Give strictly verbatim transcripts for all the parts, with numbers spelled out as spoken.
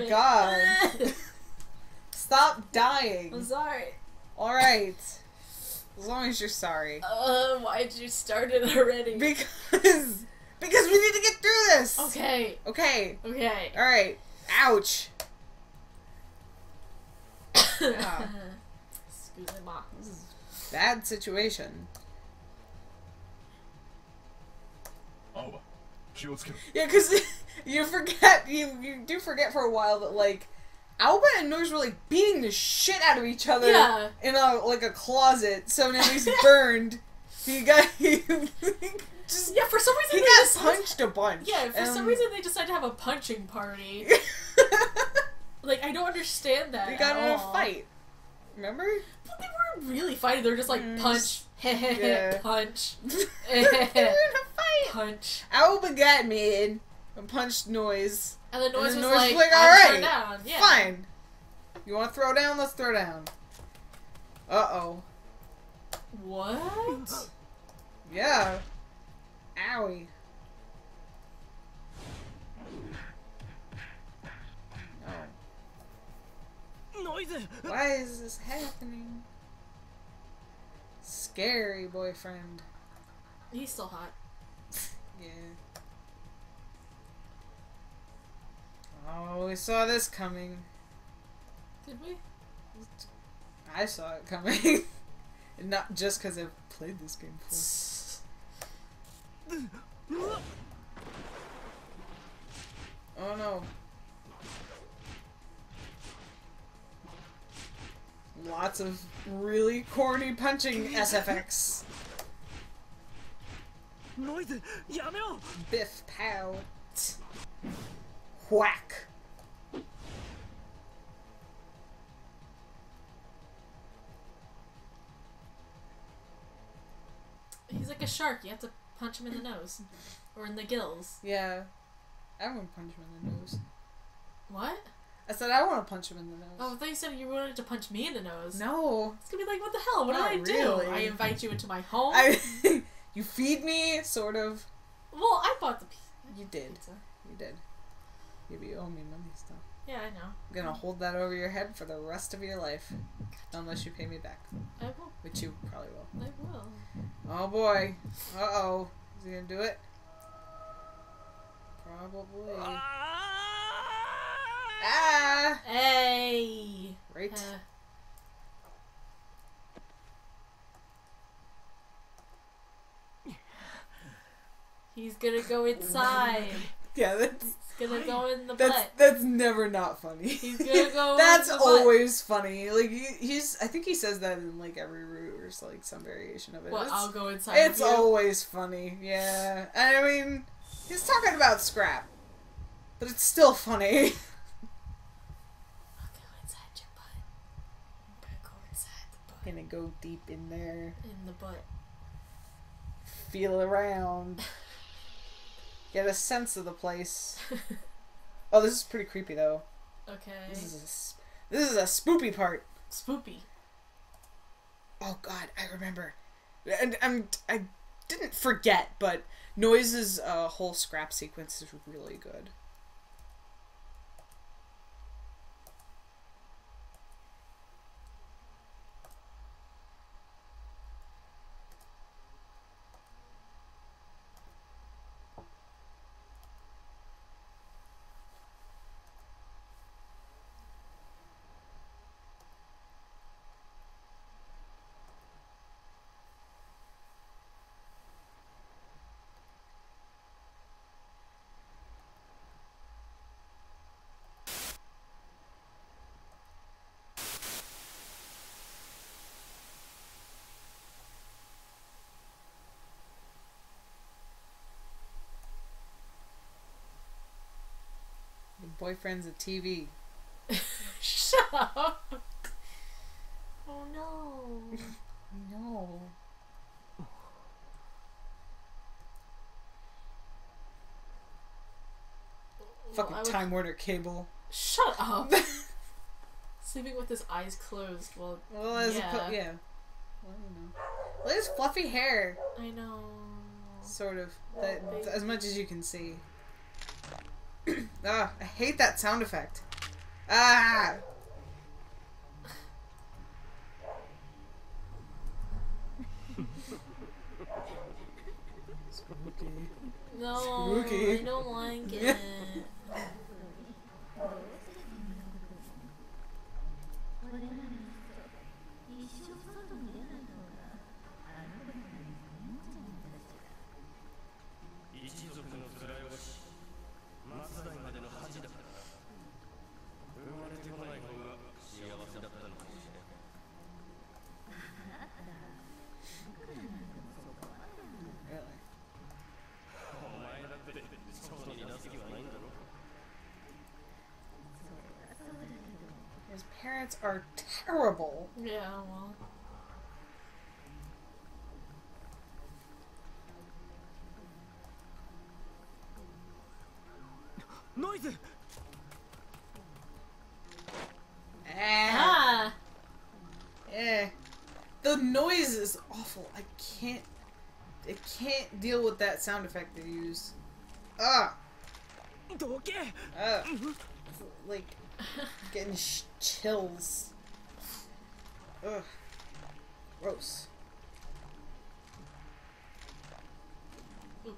my god. Stop dying. I'm sorry. Alright. As long as you're sorry. Uh, why'd you start it already? Because... Because we need to get through this! Okay. Okay. Okay. Alright. Ouch. Yeah. Excuse me, Ma. This is a bad situation. Oh. Yeah, because you forget, you, you do forget for a while that, like, Aoba and Noiz were, like, beating the shit out of each other yeah. in, a, like, a closet, so now he's burned. He got, he, just, yeah, for some reason he they got just, punched a bunch. Yeah, for um, some reason they decided to have a punching party. Like, I don't understand that. They got at in all. a fight. Remember? But they weren't really fighting, they were just like, mm, punch, yeah. punch, they were in a fight. Punch. Aoba got mad and punched Noiz. And the Noiz was, was like, like alright, down. Yeah. Fine. You want to throw down? Let's throw down. Uh-oh. What? Yeah. Owie. Why is this happening? Scary boyfriend. He's still hot. Yeah. Oh, we saw this coming. Did we? I saw it coming. And not just because I've played this game before. Oh no. Lots of really corny punching S F X. Biff pow. Whack. He's like a shark. You have to punch him in the nose. Or in the gills. Yeah. I wouldn't punch him in the nose. What? I said I want to punch him in the nose. Oh, I thought you said you wanted to punch me in the nose. No. It's going to be like, what the hell? What Not do I really. do? I invite you into my home. I, you feed me, sort of. Well, I bought the pizza. You did. Pizza. You did. You owe me money stuff. Yeah, I know. I'm going to hold that over your head for the rest of your life. Unless you pay me back. I will. Which you probably will. I will. Oh, boy. Uh-oh. Is he going to do it? Probably. Uh Ah! Hey! Right? Uh. He's gonna go inside. Yeah, that's... He's gonna go in the that's, butt. That's never not funny. He's gonna go That's in the always butt. funny. Like, he, he's... I think he says that in, like, every route or, like, some variation of it. Well, it's, I'll go inside It's with you. always funny. Yeah. I mean, he's talking about scrap. But it's still funny. Gonna go deep in there. In the butt. Feel around. Get a sense of the place. Oh, this is pretty creepy though. Okay. This is a, this is a spoopy part. Spoopy. Oh god, I remember. And I'm I didn't forget, but Noiz's uh, whole scrap sequence is really good. Boyfriend's a T V. Shut up. Oh no. No. Fucking well, Time would... Warner Cable. Shut up. Sleeping with his eyes closed. Well, well as yeah. A yeah. Well, you know. Look at his fluffy hair. I know. Sort of. That, as much as you can see. Ah, I hate that sound effect. Ah! Spooky. No, Spooky. I don't like it. His parents are terrible. Yeah, well. Noiz! Ah. Yeah. The noise is awful. I can't. I can't deal with that sound effect they use. Ah. Uh, like getting sh chills. Ugh, gross. Mm.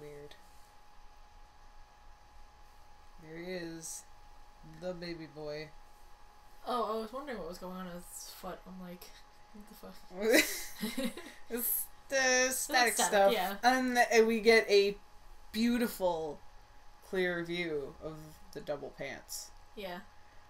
Weird. There he is. The baby boy. Oh, I was wondering what was going on with his foot. I'm like, what the fuck? It's the static stuff. stuff. Yeah. And we get a beautiful, clear view of the double pants. Yeah.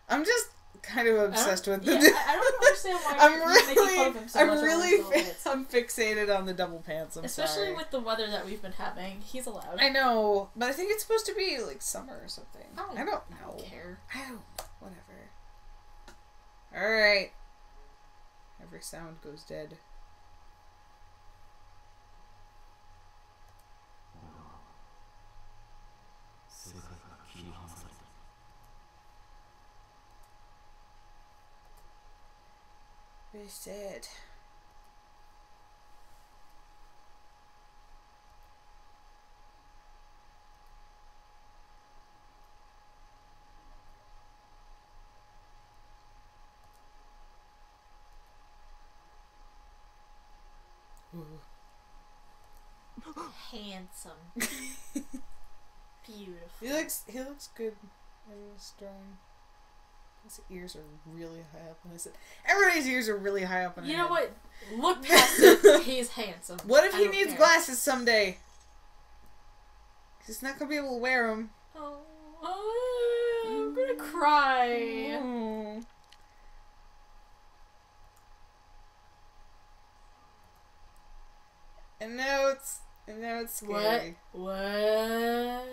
I'm just kind of obsessed with them. Yeah, I don't understand why I'm really, making fun of him so I'm much really, fi I'm fixated on the double pants. I'm Especially sorry. with the weather that we've been having, he's allowed. I know, but I think it's supposed to be like summer or something. I don't, I don't know. I don't care. I don't. Whatever. All right. Every sound goes dead. Very sad. Handsome. Beautiful. He looks. He looks good and strong. His ears are really high up on his head. Everybody's ears are really high up on his head. You know what? Look past him. He's handsome. What if he needs care. glasses someday? He's not going to be able to wear them. Oh, oh I'm going to cry. Mm. And now it's... And now it's scary. What? What?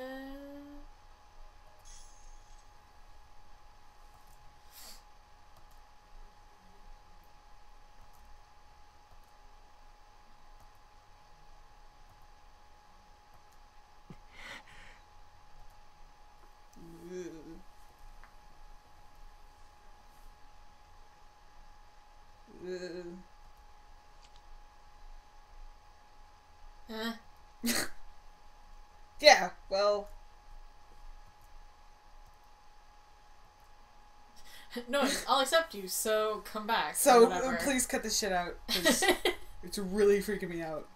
Yeah, well... No, I'll accept you, so come back. So, please cut this shit out. It's really freaking me out.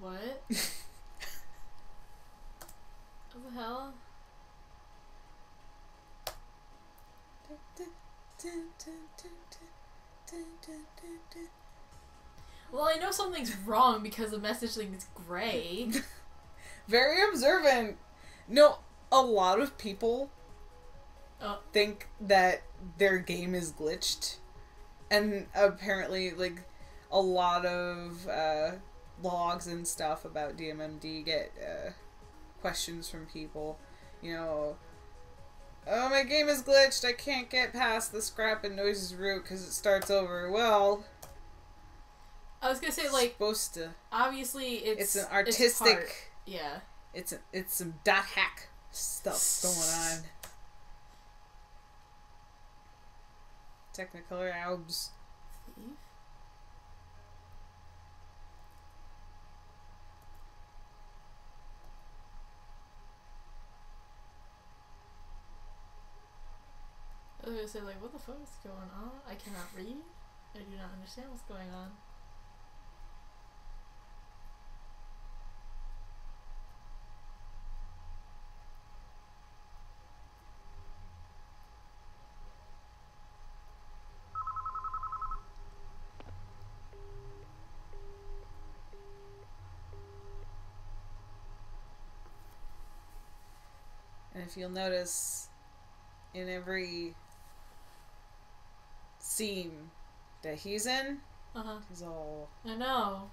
What? What the hell? Well, I know something's wrong because the messaging is gray. Very observant. No, a lot of people oh. think that their game is glitched. And apparently, like, a lot of uh, blogs and stuff about D M M D get uh, questions from people. You know, oh, my game is glitched. I can't get past the scrap and noises route because it starts over. Well, I was gonna say, like, supposed to. Obviously, it's it's an artistic. It's yeah, it's a, it's some dot hack stuff going on. Technicolor albs. Thief? I was gonna say, like, what the fuck is going on? I cannot read. I do not understand what's going on. And if you'll notice, in every scene that he's in, uh-huh. he's all... I know.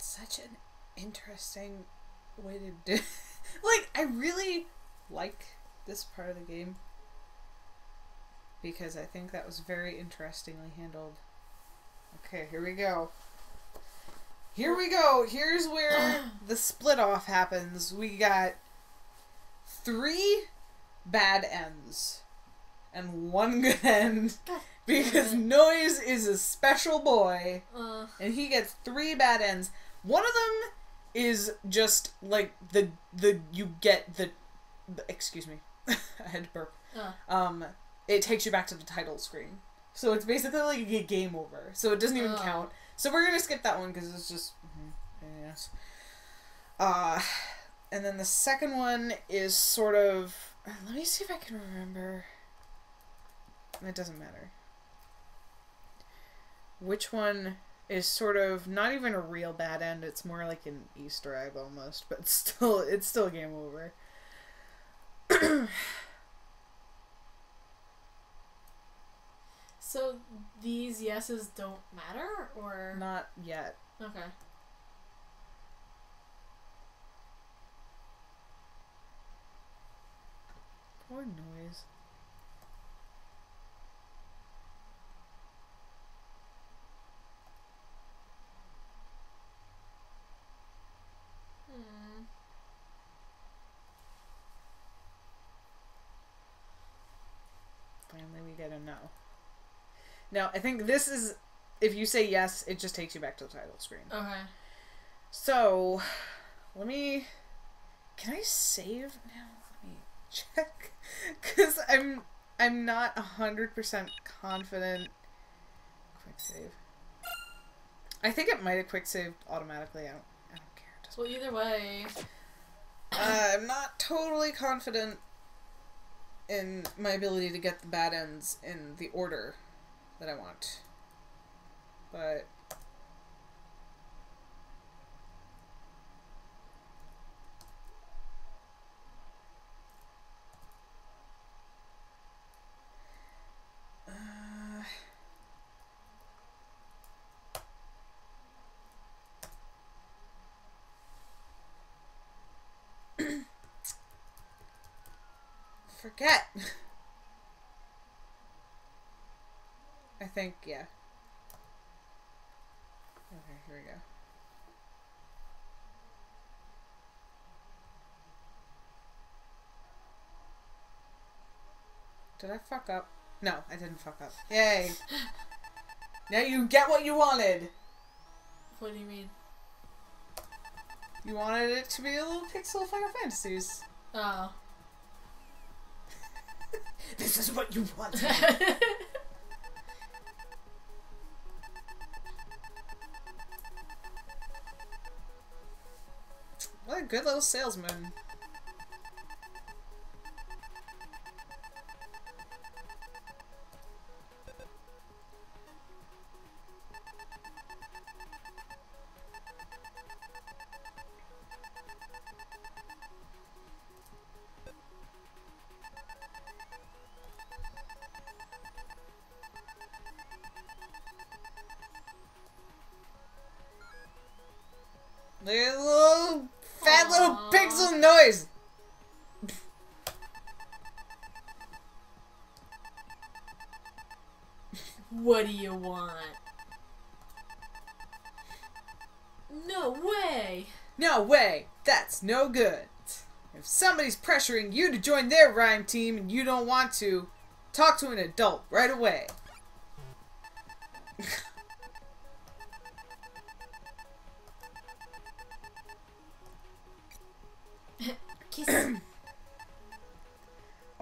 Such an interesting way to do it. Like, I really like this part of the game because I think that was very interestingly handled. Okay, here we go. Here we go. Here's where the split off happens. We got three bad ends and one good end. Because Noiz is a special boy uh. and he gets three bad ends. One of them is just like the the you get the, the excuse me, I had to burp. Uh. Um, it takes you back to the title screen, so it's basically like a game over. So it doesn't even uh. count. So we're gonna skip that one because it's just mm-hmm, yes. Uh, and then the second one is sort of. Let me see if I can remember. It doesn't matter. Which one is sort of not even a real bad end, it's more like an Easter egg almost, but still it's still game over. So these yeses don't matter, or not yet. Okay. Poor Noiz. Get a no. Now, I think this is, if you say yes, it just takes you back to the title screen. Okay. So, let me, can I save now? Let me check. Because I'm, I'm not one hundred percent confident. Quick save. I think it might have quick saved automatically. I don't, I don't care. Well, either way. Uh, I'm not totally confident in my ability to get the bad ends in the order that I want. But uh, forget. I think, yeah. Okay, here we go. Did I fuck up? No, I didn't fuck up. Yay! Now you get what you wanted! What do you mean? You wanted it to be a little pixel Final Fantasies. Oh. This is what you want. What a good little salesman. Look at the little fat Aww. Little pixel Noiz! What do you want? No way! No way! That's no good! If somebody's pressuring you to join their rhyme team and you don't want to, talk to an adult right away!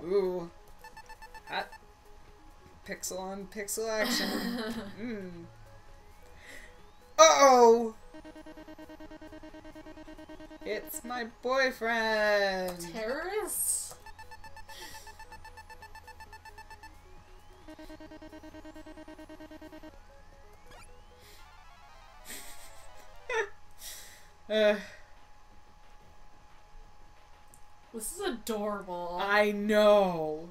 Ooh. Hot. Pixel on pixel action. mm. Uh-oh! It's my boyfriend! Terrorists? uh. This is adorable. I know.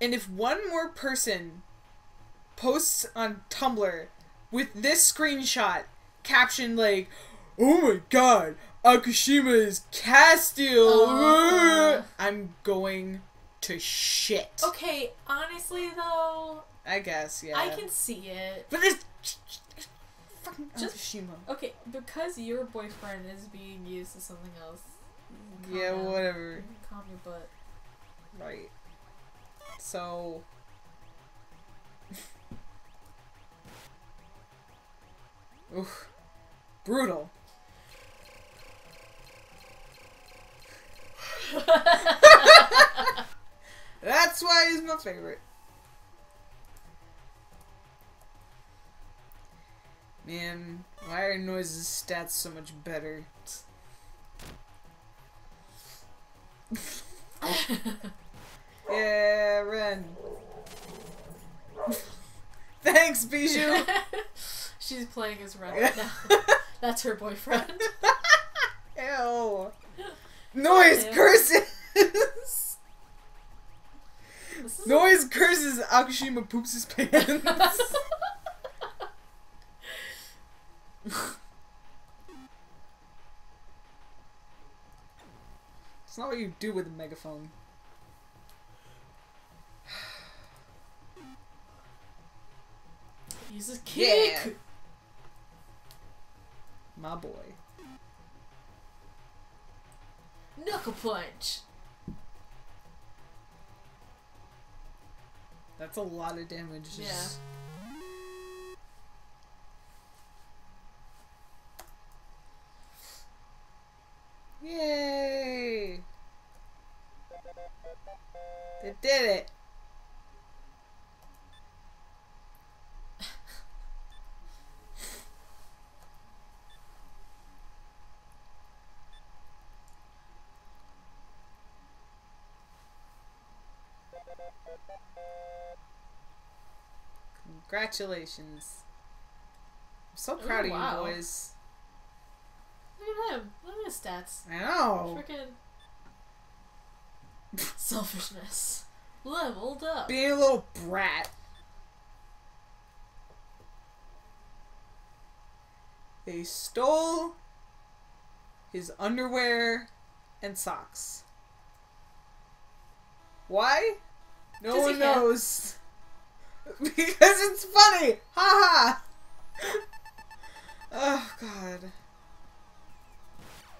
And if one more person posts on Tumblr with this screenshot captioned like, "Oh my god, Akushima is Castile," uh, I'm going to shit. Okay, honestly though, I guess, yeah. I can see it. But this fucking Akushima. Okay, because your boyfriend is being used as something else. Calm yeah, down. Whatever. Calm your butt. Right. So. Oof. Brutal. That's why he's my favorite. Man, why are Noiz's stats so much better? Yeah, run. Thanks, Bijou. She's playing as Ren right now. That's her boyfriend. Ew. Noiz curses. Noiz curses. Akushima poops his pants. It's not what you do with a megaphone. Use a kick! Yeah. My boy. Knuckle punch! That's a lot of damage. Yeah. Yay! They did it! Congratulations. I'm so proud Ooh, of you wow. boys. Look at him. Look at his stats. I know. Freaking selfishness. Leveled up. Being a little brat. They stole his underwear and socks. Why? No one knows. Because it's funny! Ha ha! Oh, God.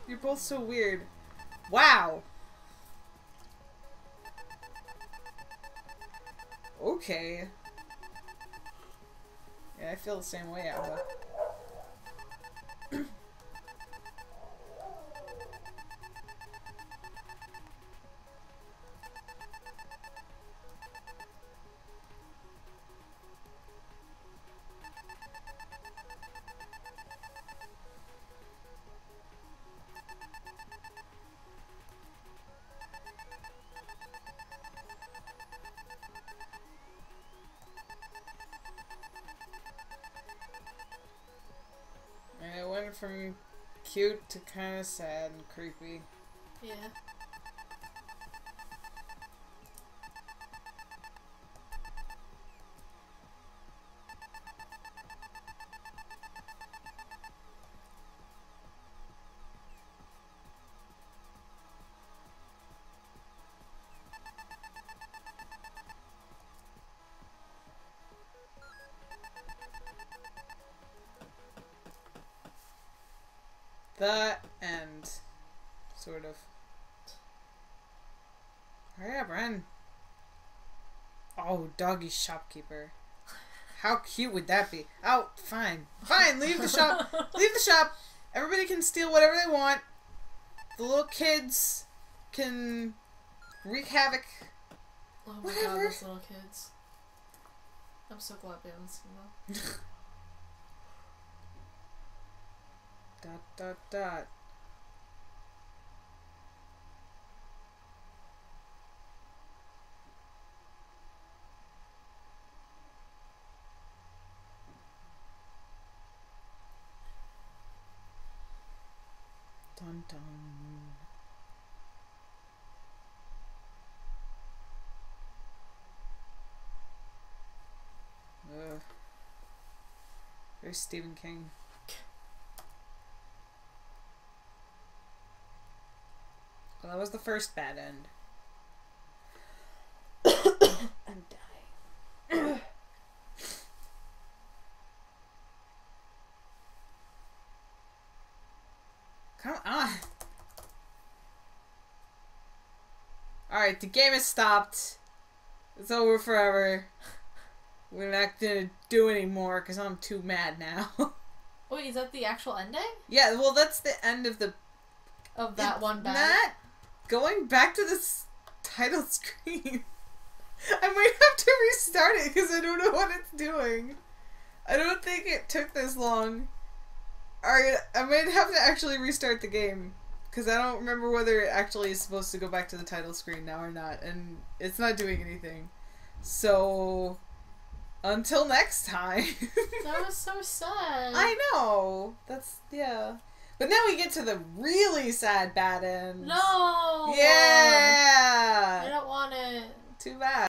You're both so weird. Wow! Okay. Yeah, I feel the same way, Aoba. from cute to kind of sad and creepy. Yeah. The end. Sort of. Hurry up, Ren. Oh, doggy shopkeeper. How cute would that be? Oh, fine. Fine, leave the shop. Leave the shop. Everybody can steal whatever they want. The little kids can wreak havoc. Oh my whatever. God, those little kids. I'm so glad we haven't seen them. Dot dot dot. Dun dun. Ugh. There's Stephen King. Well, that was the first bad end. I'm dying. Come on. Alright, the game has stopped. It's over forever. We're not gonna do anymore because I'm too mad now. Wait, is that the actual ending? Yeah, well, that's the end of the... Of that it's one bad... That... Going back to this title screen, I might have to restart it because I don't know what it's doing. I don't think it took this long. Alright, I might have to actually restart the game because I don't remember whether it actually is supposed to go back to the title screen now or not, and it's not doing anything. So, until next time. That was so sad. I know. That's, yeah. But now we get to the really sad bad end. No! Yeah! I don't want it. Too bad.